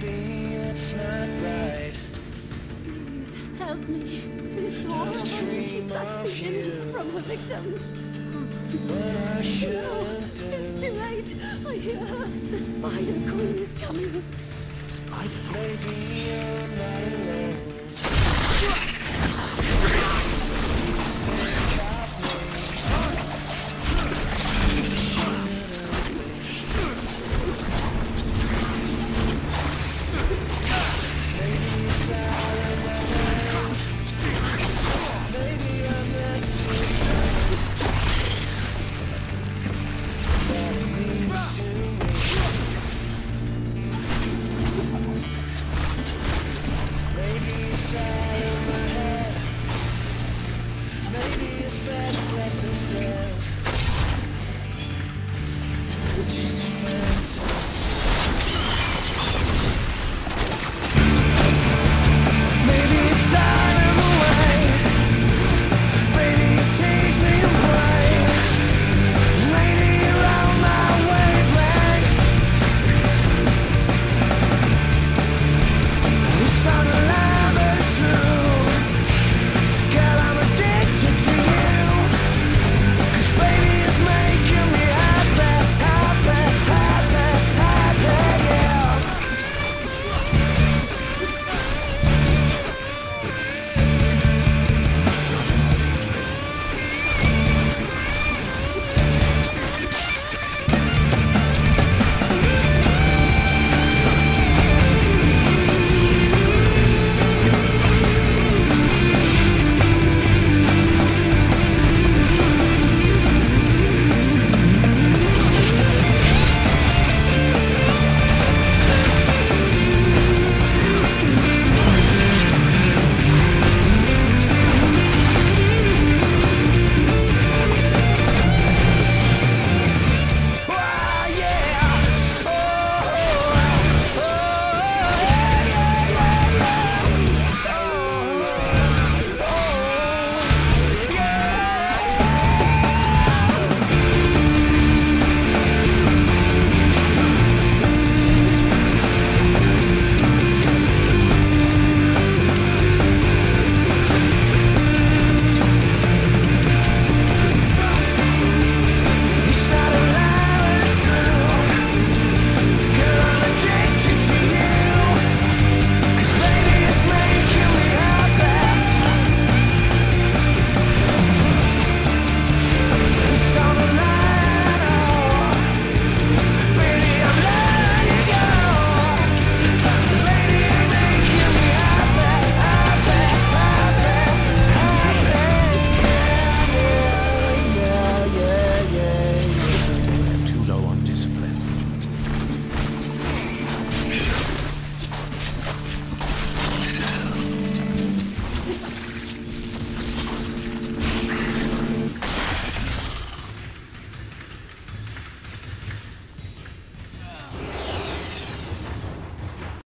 Baby, it's not right. Please help me. Before I dream of you from the victims. But I should. It's too late. I hear her. The Spider Queen is coming. Spider Queen. Maybe I'm not alone.